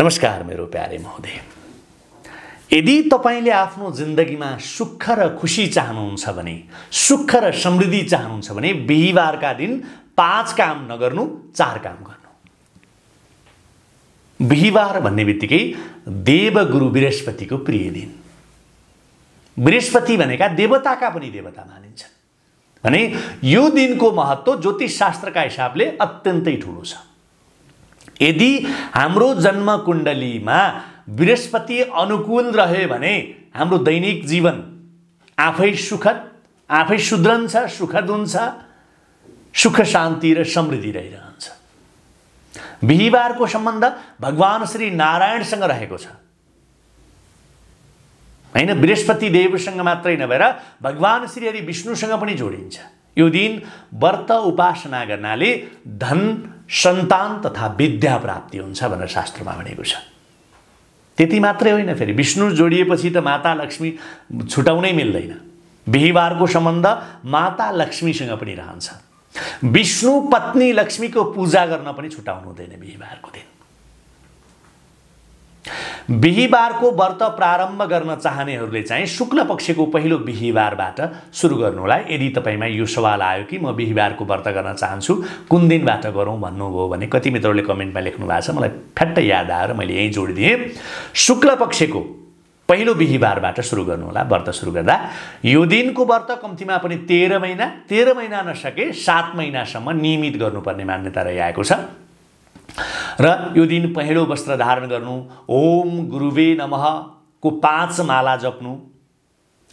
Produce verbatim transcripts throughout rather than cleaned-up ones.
नमस्कार मेरो प्यारे महोदय, यदि तपाईले आफ्नो जिन्दगीमा सुख र खुशी चाहनुहुन्छ भने, सुख र समृद्धि चाहनुहुन्छ भने बिहीबारका दिन पाँच काम नगर्नु, चार काम गर्नु। बिहीबार भन्ने बित्तिकै देवगुरु बृहस्पतिको प्रिय दिन। बृहस्पति भनेका देवताका पनि देवता मानिन्छन् भने यो दिनको महत्त्व ज्योतिष शास्त्रका हिसाबले अत्यन्तै ठूलो छ। यदि हाम्रो जन्म कुण्डलीमा बृहस्पति अनुकूल रहे भने हाम्रो दैनिक जीवन आफै सुखद, आफै सुधरन्छ, सुखद हुन्छ, सुख शान्ति र समृद्धि रहिरहन्छ। बिहीबारको सम्बन्ध भगवान श्री नारायणसँग रहेको छ। हैन बृहस्पति देवसँग मात्रै नभएर भगवान श्री हरि विष्णुसँग पनि जोडिन्छ। यो दिन व्रत उपासना गर्नाले धन, सन्तान तथा विद्या प्राप्ति हुन्छ भनेर शास्त्रमा भनेको छ। त्यति मात्रै होइन, फेरि विष्णु जोडिएपछि त माता लक्ष्मी छुटाउनै मिल्दैन। बिहीबारको सम्बन्ध माता लक्ष्मीसँग पनि रहन्छ। विष्णु पत्नी लक्ष्मीको पूजा गर्न पनि छुटाउनु हुँदैन बिहीबारको दिन। बिहीबारको व्रत प्रारम्भ गर्न चाहनेहरूले चाहिँ शुक्ल पक्षको पहिलो बिहीबारबाट सुरु गर्नुहोला। यदि तपाईमा यो सवाल आयो कि म बिहीबारको व्रत गर्न चाहन्छु, कुन दिनबाट गरौँ भन्नुभयो भने कति मित्रहरूले कमेन्टमा लेख्नु भएको छ, मलाई फ्याट्टै याद आएर मैले यही जोडिदिएँ। शुक्ल पक्षको पहिलो बिहीबारबाट सुरु गर्नुहोला। व्रत सुरु गर्दा यो दिनको व्रत कम्तीमा पनि तेह्र महिना, तेह्र महिना नसके सात महिनासम्म नियमित गर्नुपर्ने मान्यता रहिआएको छ। र यो दिन पहेँलो वस्त्र धारण गर्नु, ओम गुरुवे नमः को पाँच माला जप्नु,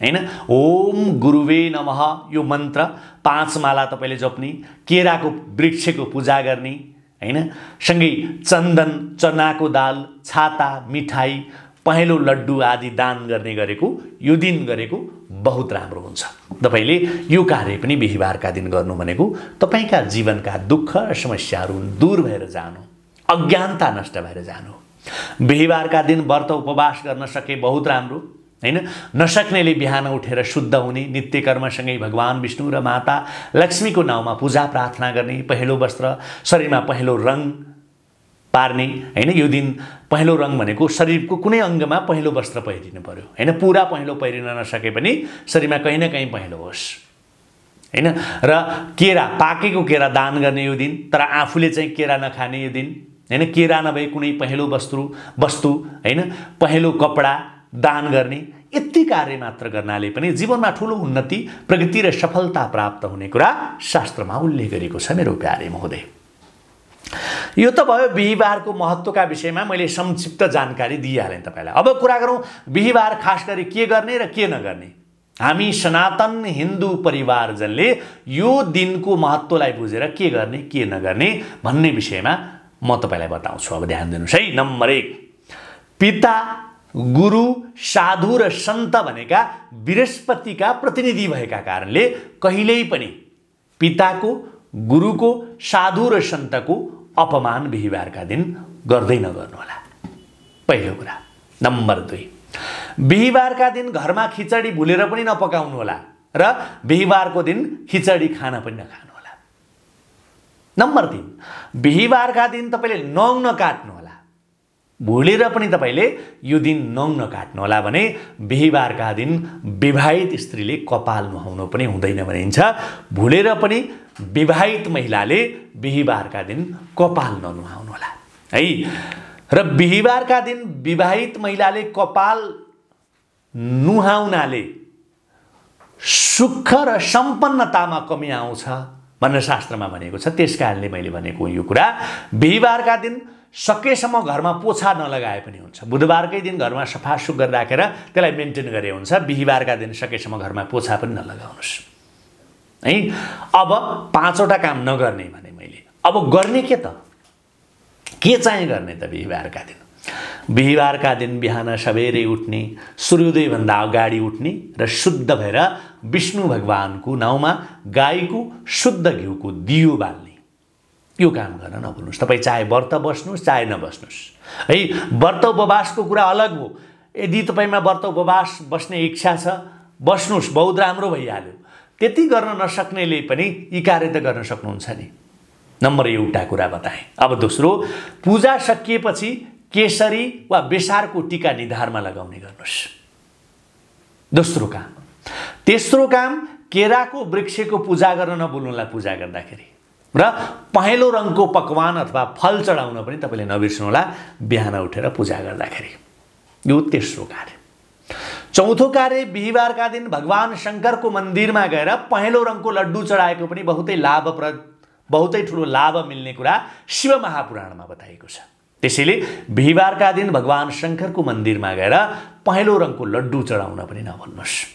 हैन ओम गुरुवे नमः यो मन्त्र पाँच माला तपाईले जप्ने, केराको वृक्षको पूजा गर्ने, हैन सँगै चन्दन, चनाको दाल, छाता, मिठाई, पहेँलो लड्डु आदि दान गर्ने गरेको यो दिन गरेको बहुत राम्रो हुन्छ। तपाईले यो कार्य पनि बिहीबारका दिन गर्नु भनेको तपाईका जीवनका दुःख र समस्याहरू दूर भएर जानु, अज्ञानता नष्ट भएर जानु। बिहीबारका दिन व्रत उपवास गर्न सके बहुत राम्रो, हैन नसक्नेले बिहान उठेर शुद्ध हुने, नित्य कर्मसँगै भगवान विष्णु र माता लक्ष्मीको नाउँमा पूजा प्रार्थना गर्ने, पहेँलो वस्त्र, शरीरमा पहेँलो रङ पार्ने, हैन यो दिन पहेँलो रङ भनेको शरीरको कुनै अंगमा पहेँलो वस्त्र पहिरिनु पर्यो, हैन पूरा पहेँलो पहिरिन नसके पनि शरीरमा कहीं न कहीं पहेँलो होस्, हैन र केरा, पाकेको केरा दान गर्ने यो दिन, तर आफूले चाहिँ केरा नखाने यो दिन, हैन केरा नभए कुनै पहेँलो वस्तु वस्तु हैन पहेँलो कपडा दान गर्ने। यति कार्य मात्र गर्नाले पनि जीवनमा ठूलो उन्नति, प्रगति र सफलता प्राप्त हुने कुरा शास्त्रमा उल्लेख गरिएको छ मेरो प्यारे महोदय। यो त भयो बिहीबारको महत्त्वका विषयमा मैले संक्षिप्त जानकारी दिइहालेँ तपाईलाई। अब कुरा गरौँ बिहीबार खास गरी के गर्ने र के नगर्ने। हामी सनातन हिन्दू परिवारजनले यो दिनको महत्त्वलाई बुझेर के गर्ने के नगर्ने भन्ने विषयमा म तपाईलाई बताउँछु। अब ध्यान दिनुस् है। नम्बर एक, पिता, गुरु, साधु र सन्त भनेका बृहस्पतिका प्रतिनिधि भएका कारणले कहिल्यै पनि पिताको, गुरुको, साधु र सन्तको अपमान बिहीबारका दिन गर्दै नगर्नुहोला, पहिलो कुरा। नम्बर दुई, बिहीबारका दिन घरमा खिचडी भुलेर पनि नपकाउनु होला र बिहीबारको दिन खिचडी खान पनि नखानु होला। नम्बर तीन, बिहीबारका दिन तपाईले नङ नकाट्नु होला, भुलेर पनि तपाईले यो दिन नङ नकाट्नु होला भने बिहीबारका दिन विवाहित स्त्रीले कपाल नुहाउनु पनि हुँदैन भनिन्छ। भुलेर पनि विवाहित महिलाले बिहीबारका दिन कपाल ननुहाउनु होला है। र बिहीबारका दिन विवाहित महिलाले कपाल नुहाउनाले सुख र सम्पन्नतामा कमी आउँछ भन्ने शास्त्रमा भनेको छ। त्यसकारणले मैले भनेको यो कुरा, बिहीबारका दिन सकेसम्म घरमा पोछा नलगाए पनि हुन्छ। बुधबारकै दिन घरमा सफासुग्घर राखेर त्यसलाई मेन्टेन गरे हुन्छ। बिहीबारका दिन सकेसम्म घरमा पोछा पनि नलगाउनुहोस् है। अब पाँचवटा काम नगर्ने भने मैले, अब गर्ने के त, के चाहिँ गर्ने त बिहीबारका दिन। बिहीबारका दिन बिहान सबेरै उठ्ने, सूर्योदयभन्दा अगाडि उठ्ने र शुद्ध भएर विष्णु भगवानको नाउँमा गाईको शुद्ध घिउको दियो बाल्ने, यो काम गर्न नभुल्नुहोस्। तपाईँ चाहे व्रत बस्नुहोस् चाहे नबस्नुहोस् है। व्रत उपवासको कुरा अलग हो। यदि तपाईँमा व्रत उपवास बस्ने इच्छा छ बस्नुहोस्, बहुत राम्रो भइहाल्यो। त्यति गर्न नसक्नेले पनि यी कार्य त गर्न सक्नुहुन्छ नि। नम्बर एउटा कुरा बताएँ। अब दोस्रो, पूजा सकिएपछि केसरी वा बेसारको टीका निधारमा लगाउने गर्नुस्। दोस्रो काम। तेस्रो काम, केराको वृक्षको पूजा गर्न नभुल्नुलाई पूजा गर्दाखेरि र पहेँलो रङको पकवान अथवा फल चढाउन पनि तपाईले नबिर्सनुहोला बिहान उठेर पूजा गर्दाखेरि। यो तेस्रो कार्य। चौथो कार्य, बिहीबारका दिन भगवान शंकरको मन्दिरमा गएर पहेँलो रङको लड्डु चढाएको पनि बहुतै लाभप्रद बहुतै ठूलो लाभ मिल्ने कुरा शिव महापुराणमा बताइएको छ। त्यसैले बिहीबारका दिन भगवान शंकरको मन्दिरमा गएर पहेँलो रङको लड्डु चढाउन पनि नभुल्नुस्।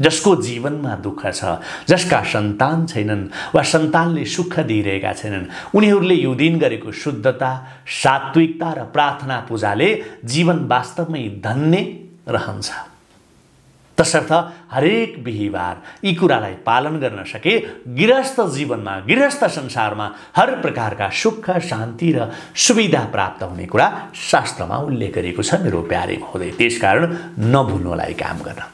जिसको जीवन में दुख छ, जिसका संतान छैनन् वा संतानले सुख दिइरहेका छैनन्, उनीहरूले यो दिन गरेको शुद्धता, सात्विकता र प्रार्थना पूजाले जीवन वास्तवमै धन्य रहन्छ। तसर्थ हरेक बिहीबार यी कुरालाई पालन गर्न सके गृहस्थ जीवनमा, गृहस्थ संसारमा हर प्रकारका सुख, शान्ति र सुविधा प्राप्त हुने कुरा शास्त्रमा उल्लेख गरिएको छ मेरो प्यारे महोदय। त्यसकारण नभुल्नुलाई काम गर्न।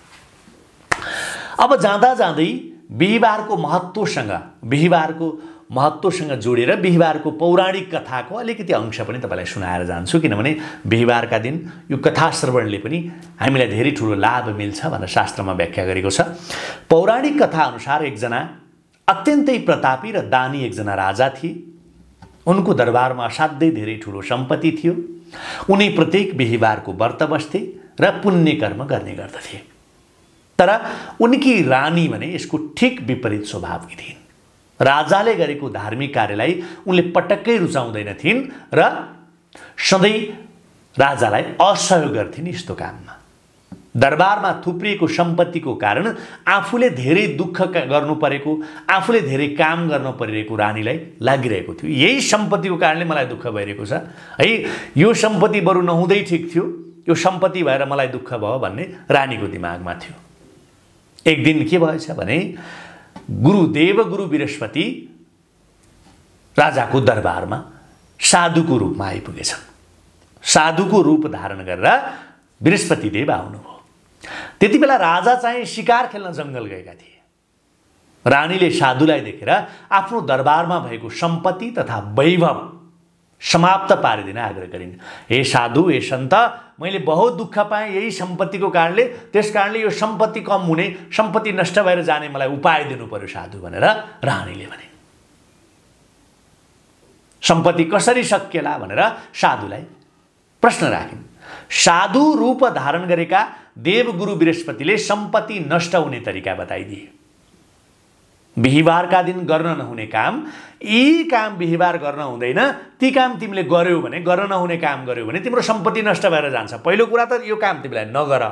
अब जाँदा जाँदै बिहीबारको महत्त्वसँग बिहीबारको महत्त्वसँग जोडेर बिहीबारको पौराणिक कथाको अलिकति अंश पनि तपाईलाई सुनाएर जान्छु, किनभने बिहीबारका दिन यो कथा श्रवणले पनि हामीलाई धेरै ठूलो लाभ मिल्छ भनेर शास्त्रमा व्याख्या गरेको छ। पौराणिक कथा अनुसार एकजना अत्यन्तै प्रतापी र दानी एकजना राजा थिए। उनको दरबारमा असाध्यै धेरै ठूलो सम्पत्ति थियो। उनी प्रत्येक बिहीबारको व्रत बस्थे र पुण्य कर्म गर्ने गर्दथे। तर उनकी रानी भने यसको ठीक विपरीत स्वभावकी थिइन्। राजाले गरेको धार्मिक कार्यलाई उनले पटक्कै रुचाउँदैन थिइन् र सधैँ राजालाई असहयोग गर्थिन्। यस्तो काममा दरबारमा थुप्रिएको सम्पत्तिको कारण आफूले धेरै दुःख गर्नु परेको, आफूले धेरै काम गर्नु परेको रानीलाई लागिरहेको थियो। यही सम्पत्तिको कारणले मलाई दुःख भइरहेको छ है, यो सम्पत्ति बरु नहुँदै ठिक थियो, यो सम्पत्ति भएर मलाई दुःख भयो भन्ने रानीको दिमागमा थियो। एक दिन के भएछ भने गुरुदेव गुरु बृहस्पति राजाको दरबारमा साधुको रूपमा आइपुगेछन्। साधुको रूप धारण गरेर बृहस्पति देव आउनुभयो। त्यति बेला राजा चाहिँ शिकार खेल्न जंगल गएका थिए। रानीले साधुलाई देखेर आफ्नो दरबारमा भएको सम्पत्ति तथा वैभव समाप्त पारिदिन आग्रह गरिन्। हे साधु, हे सन्त, मैले बहुत दुःख पाएँ यही सम्पत्तिको कारणले, त्यसकारणले यो सम्पत्ति कम हुने, सम्पत्ति नष्ट भएर जाने मलाई उपाय दिनु पर्यो साधु भनेर रानीले भने। सम्पत्ति कसरी सकिएला भनेर साधुलाई प्रश्न राखिन्। साधु रूप धारण गरेका देवगुरु बृहस्पतिले सम्पत्ति नष्ट हुने तरिका बताइदिए। बिहीबारका दिन गर्न नहुने काम, यी काम बिहीबार गर्न हुँदैन, ती काम तिमीले गर्यौ भने, गर्न नहुने काम गर्यौ भने तिम्रो सम्पत्ति नष्ट भएर जान्छ। पहिलो कुरा त यो काम तिमीलाई नगर,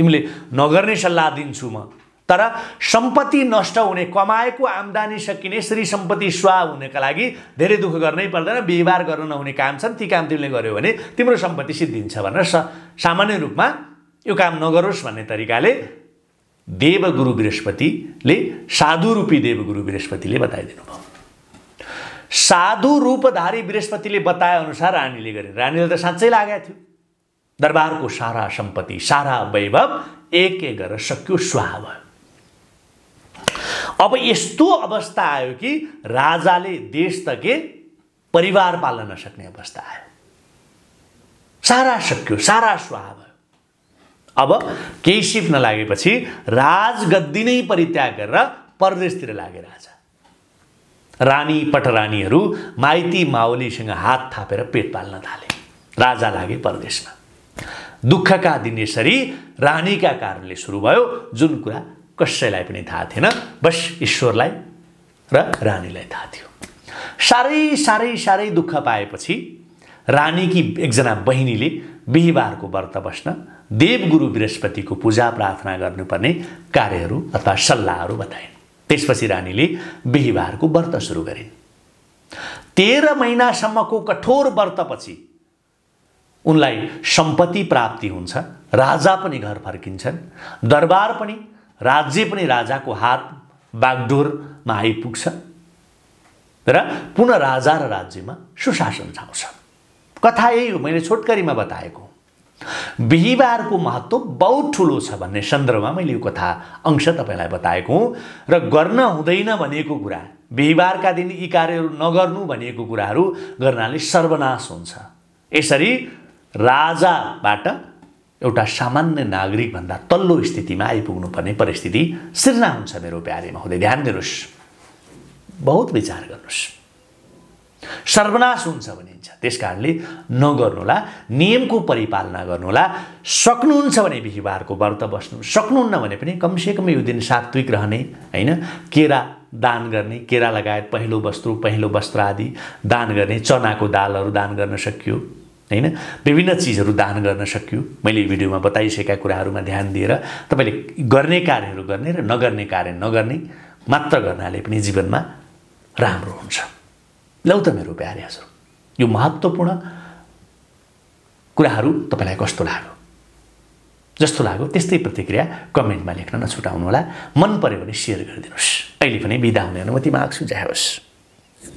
तिमीले नगर्ने सल्लाह दिन्छु म। तर सम्पत्ति नष्ट हुने, कमाएको आम्दानी सकिने, श्री सम्पत्ति स्वाह हुनेका लागि धेरै दुःख गर्नै पर्दैन। बिहीबार गर्न नहुने काम छन्, ती काम तिमीले गर्यौ भने तिम्रो सम्पत्ति सिद्धिन्छ भनेर सामान्य रूपमा यो काम नगरोस् भन्ने तरिकाले देवगुरु बृहस्पतिले साधु रूपी देवगुरु बृहस्पतिले बताइदिनु भयो। साधु रूपधारी बृहस्पतिले बताए अनुसार रानीले गरे। रानीले त साँच्चै लागेको थियो। दरबारको सारा सम्पत्ति, सारा वैभव एक एक गरेर सक्यो, स्वाहा भयो। अब यस्तो अवस्था आयो कि राजाले देश तके परिवार पाल्न नसक्ने अवस्था आयो। सारा सक्यो, सारा स्वाहा भयो। अब केही सिप नलागेपछि राजगद्दी नै परित्याग गरेर परदेशतिर लागे राजा। रानी पटरानीहरू माइती मावलीसँग हात थापेर पेट पाल्न थाले। राजा लागे परदेशमा। दुःखका दिन यसरी रानीका कारणले सुरु भयो, जुन कुरा कसैलाई पनि थाहा थिएन, बस ईश्वरलाई र रानीलाई थाहा थियो। साह्रै साह्रै साह्रै दुःख पाएपछि रानीकी एकजना बहिनीले बिहीबारको व्रत बस्न, देवगुरु बृहस्पति को पूजा प्रार्थना गर्नुपर्ने कार्यहरू अथवा सल्लाहहरू बताइन्। त्यसपछि रानीले बिहीबार को व्रत सुरु गरिन्। तेरह महीनासम्म को कठोर व्रतपछि उनलाई सम्पत्ति प्राप्ति हुन्छ, राजा पनि घर फर्किन्छन्, दरबार पनि, राज्य पनि राजाको हात बागडोरमा आइपुग्छ र पुनः राजा र राज्यमा सुशासन छाउँछ। कथा यही हो, मैले छोटकरीमा बताएको। बिहीबार को महत्व बहुत ठूलो छ भन्ने सन्दर्भमा मैले यो कथा अंश तपाईलाई बताएको हुँ र गर्न हुँदैन भनेको कुरा, बिहीबारका दिन यी कार्यहरू नगर्नु भनेको कुराहरू गर्नाले सर्वनाश हुन्छ, यसरी राजाबाट एउटा सामान्य नागरिक भन्दा तल्लो स्थितिमा आइपुग्नु पर्ने परिस्थिति सिर्जना हुन्छ मेरो प्यारे महोदय। ध्यान दिनुस्, बहुत विचार गर्नुस्, सर्वनाश हुन्छ भनिन्छ। त्यसकारणले नगर्नुला, नियमको परिपालना गर्नुला। सक्नुहुन्छ भने बिहीबारको व्रत बस्नु, सक्नुहुन्न भने पनि कमसेकम यो दिन सात्विक रहने हैन, केरा दान गर्ने, केरा लगायत पहिलो वस्तु पहिलो वस्त्र आदि दान गर्ने, चनाको दालहरु दान गर्न सकियो हैन, विभिन्न चीजहरु दान गर्न सकियो। मैले भिडियोमा बताइसकेका कुराहरुमा ध्यान दिएर तपाईले गर्ने कार्यहरु गर्ने र नगर्ने कार्य नगर्ने मात्र गर्नाले पनि जीवनमा राम्रो हुन्छ। लौ त मेरो प्यारे हजुर, यो महत्त्वपूर्ण कुराहरु तपाईलाई कस्तो लाग्यो, जस्तो लाग्यो त्यस्तै प्रतिक्रिया कमेन्टमा लेख्न नछुटाउनु होला। मन पर्यो भने शेयर गरिदिनुस्। अहिले पनि बिदा हुने अनुमति माग्छु। जय होस्।